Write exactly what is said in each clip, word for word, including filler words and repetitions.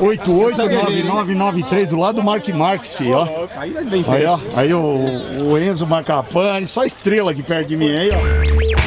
oito oito nove nove nove três do lado do Marc Márquez, filho, ó. Aí, ó. Aí o, o Enzo Marcapane, só estrela aqui perto de mim aí, ó.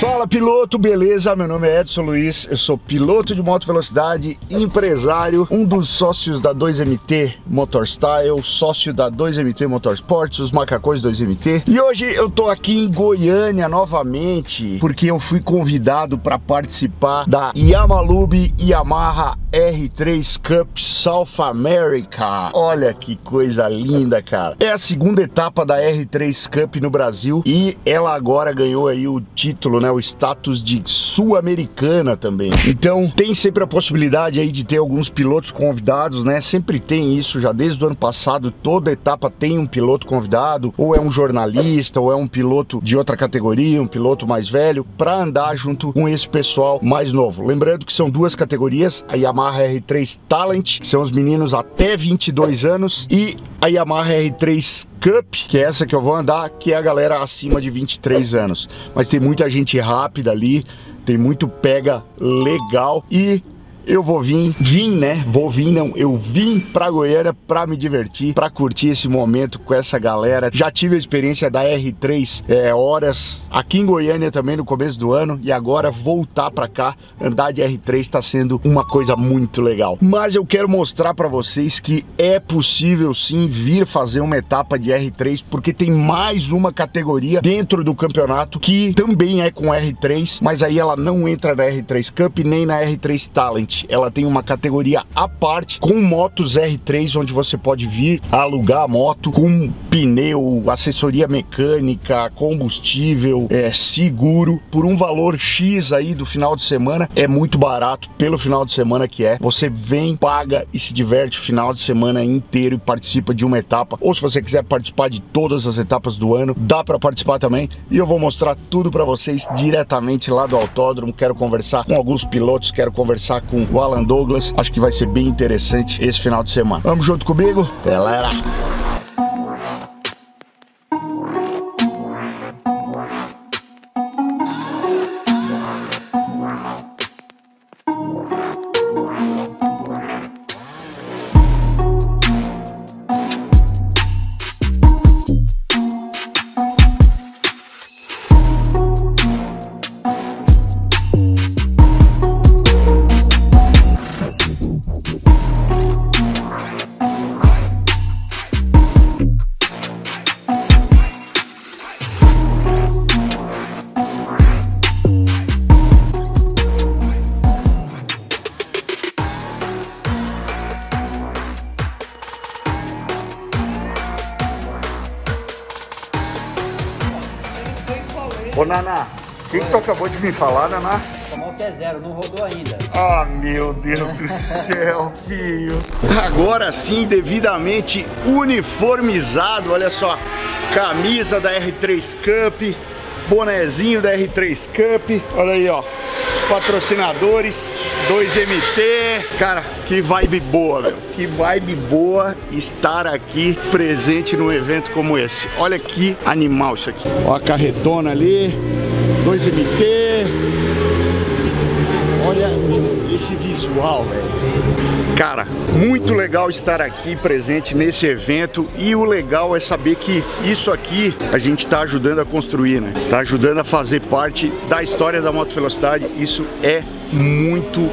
Fala piloto, beleza? Meu nome é Edson Luiz, eu sou piloto de moto velocidade, empresário, um dos sócios da dois M T Motorstyle, sócio da dois M T Motorsports, os macacões dois M T. E hoje eu tô aqui em Goiânia novamente, porque eu fui convidado para participar da Yamalube Yamaha R três Cup South America. Olha que coisa linda, cara. É a segunda etapa da R três Cup no Brasil e ela agora ganhou aí o título, né? O status de sul-americana também. Então tem sempre a possibilidade aí de ter alguns pilotos convidados, né? Sempre tem isso, já desde o ano passado toda etapa tem um piloto convidado, ou é um jornalista, ou é um piloto de outra categoria, um piloto mais velho, para andar junto com esse pessoal mais novo. Lembrando que são duas categorias, a Yamaha R três Talent, que são os meninos até vinte e dois anos, e a Yamaha R três Cup, que é essa que eu vou andar, que é a galera acima de vinte e três anos. Mas tem muita gente rápida ali, tem muito pega legal e eu vou vir, vim, né? Vou vir, não. Eu vim pra Goiânia pra me divertir, pra curtir esse momento com essa galera. Já tive a experiência da R três é, horas aqui em Goiânia também no começo do ano. E agora voltar pra cá, andar de R três tá sendo uma coisa muito legal. Mas eu quero mostrar pra vocês que é possível sim vir fazer uma etapa de R três, porque tem mais uma categoria dentro do campeonato que também é com R três, mas aí ela não entra na R três Cup nem na R três Talent. Ela tem uma categoria à parte com motos R três, onde você pode vir alugar a moto com pneu, assessoria mecânica, combustível, é, seguro, por um valor X aí do final de semana. É muito barato pelo final de semana que é. Você vem, paga e se diverte o final de semana inteiro e participa de uma etapa. Ou se você quiser participar de todas as etapas do ano, dá para participar também. E eu vou mostrar tudo para vocês diretamente lá do autódromo. Quero conversar com alguns pilotos, quero conversar com o Alan Douglas, acho que vai ser bem interessante esse final de semana. Vamos junto comigo, galera! Ô Naná, quem tu acabou de me falar, Naná? Tomou o T zero, não rodou ainda. Ah, meu Deus do céu, filho. Agora sim, devidamente uniformizado, olha só. Camisa da R três Cup, bonezinho da R três Cup. Olha aí, ó. Os patrocinadores, dois M T. Cara, que vibe boa, meu. Que vibe boa estar aqui presente num evento como esse. Olha que animal isso aqui. Ó a carretona ali, dois M T. Olha esse visual, velho. Cara, muito legal estar aqui presente nesse evento. E o legal é saber que isso aqui a gente tá ajudando a construir, né? Tá ajudando a fazer parte da história da moto velocidade. Isso é muito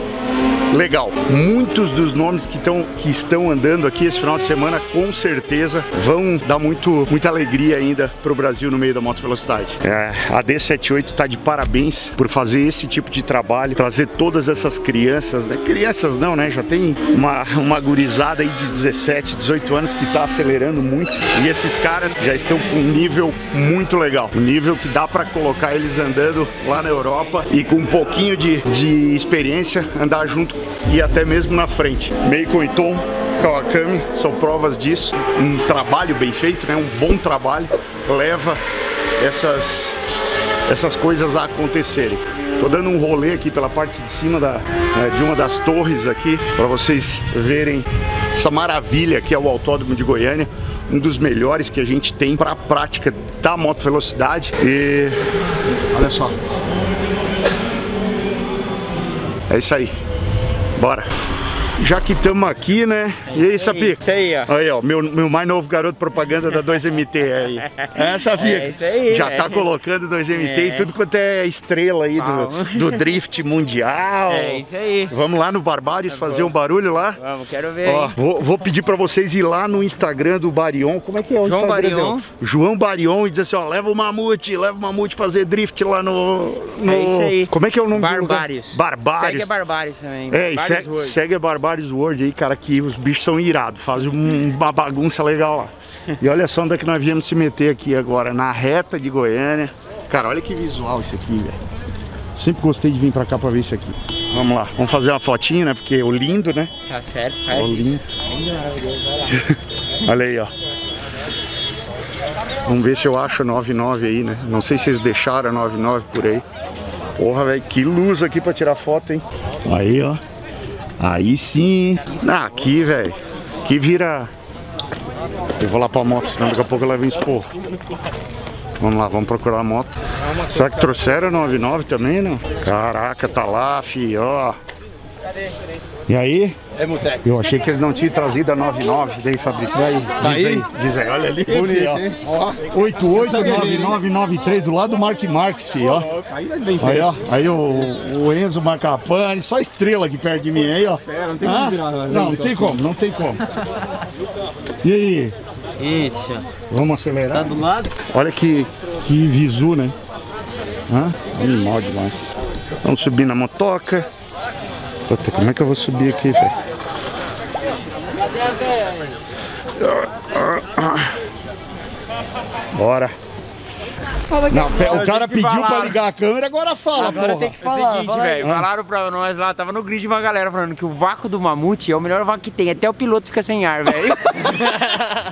legal. Muitos dos nomes que, tão, que estão andando aqui esse final de semana, com certeza, vão dar muito, muita alegria ainda para o Brasil no meio da moto velocidade. É, a D setenta e oito está de parabéns por fazer esse tipo de trabalho, trazer todas essas crianças, né? Crianças não, né? Já tem uma, uma gurizada aí de dezessete, dezoito anos que está acelerando muito. E esses caras já estão com um nível muito legal. Um nível que dá para colocar eles andando lá na Europa e com um pouquinho de, de experiência, andar junto e até mesmo na frente. Meiko e Tom, Kawakami são provas disso. Um trabalho bem feito, né? Um bom trabalho leva essas, essas coisas a acontecerem. Tô dando um rolê aqui pela parte de cima da, de uma das torres aqui para vocês verem essa maravilha que é o Autódromo de Goiânia, um dos melhores que a gente tem para a prática da moto velocidade. E olha só, é isso aí, bora! Já que estamos aqui, né? E aí, Sapi? Isso aí, ó. Aí, ó, meu, meu mais novo garoto propaganda da dois M T aí. É, Sapi? É isso aí. Já tá colocando dois M T é. E tudo quanto é estrela aí do, do drift mundial. É isso aí. Vamos lá no Barbários é fazer bom. um barulho lá? Vamos, quero ver. Ó, vou, vou pedir pra vocês ir lá no Instagram do Barion. Como é que é o João Instagram Barion. João Barion. E dizer assim, ó, leva o Mamute, leva o Mamute fazer drift lá no... no... É isso aí. Como é que é o nome Barbários. do lugar? Barbários. Segue a Barbários também. É, e segue, segue a Barbários. Barbários World aí, cara, que os bichos são irados, fazem uma bagunça legal lá. E olha só onde é que nós viemos se meter aqui agora, na reta de Goiânia. Cara, olha que visual isso aqui, velho. Sempre gostei de vir pra cá pra ver isso aqui. Vamos lá, vamos fazer uma fotinha, né? Porque o lindo, né? Tá certo, faz o lindo. Isso. Olha aí, ó. Vamos ver se eu acho a nove nove aí, né? Não sei se eles deixaram a nove nove por aí. Porra, velho, que luz aqui pra tirar foto, hein? Aí, ó. Aí sim, ah, aqui, velho, que vira... Eu vou lá pra moto, senão daqui a pouco ela vem expor. Vamos lá, vamos procurar a moto. Será que trouxeram a nove nove também, não? Caraca, tá lá, fi, ó. E aí? Eu achei que eles não tinham trazido a nove nove, daí, Fabrício. Daí, diz aí, diz aí, olha ali. Bonito, hein? oito oito nove nove nove três do lado do Marc Márquez, filho, ó. Aí, ó, aí o, o Enzo Marcapane, só estrela aqui perto de mim, aí, ó. Não tem como virar, não, não tem como, não tem como. E aí? Isso. Vamos acelerar? Tá do lado? Olha que, que visu, né? Hã? Animal demais. Vamos subir na motoca. Puta, como é que eu vou subir aqui, velho? Bora! Não, o cara pediu pra ligar a câmera, agora fala, agora porra. Tem que falar, é o seguinte, velho, falaram pra nós lá, tava no grid uma galera falando que o vácuo do Mamute é o melhor vácuo que tem, até o piloto fica sem ar, velho.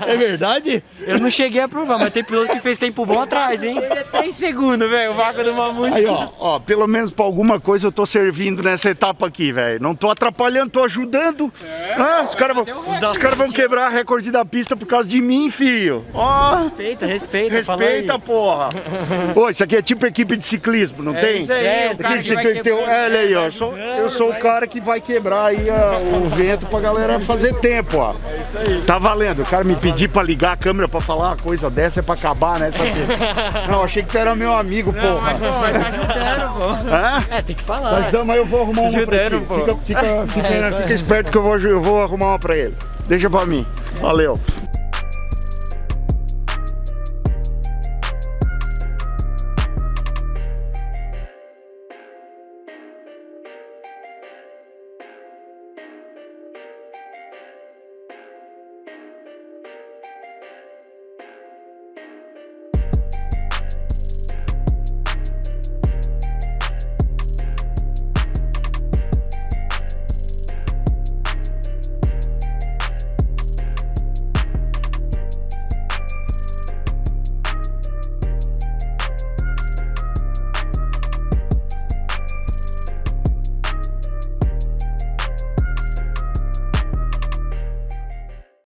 É verdade? Eu não cheguei a provar, mas tem piloto que fez tempo bom atrás, hein? Ele é três segundos, velho, o vácuo do Mamute. Aí, ó, ó, pelo menos pra alguma coisa eu tô servindo nessa etapa aqui, velho. Não tô atrapalhando, tô ajudando. É, ah, os caras vão, os cara vão quebrar recorde da pista por causa de mim, filho. Ó, respeita, respeita, Respeita, porra. Pô, isso aqui é tipo equipe de ciclismo, não é tem? Isso aí, é, o cara que vai quebrar, olha aí, ó, sou, eu sou o cara que vai quebrar aí ó, o vento pra galera fazer tempo, ó. É isso aí. Tá valendo, o cara me pedir pra ligar a câmera pra falar uma coisa dessa é pra acabar, né? Não, achei que tu era meu amigo, não, porra. Mas, pô, tá ajudando, pô. É, tem que falar. Mas dama, eu vou arrumar uma ajudando, pra ele. Fica, fica, fica, é, fica esperto que eu vou, eu vou arrumar uma pra ele. Deixa pra mim. Valeu.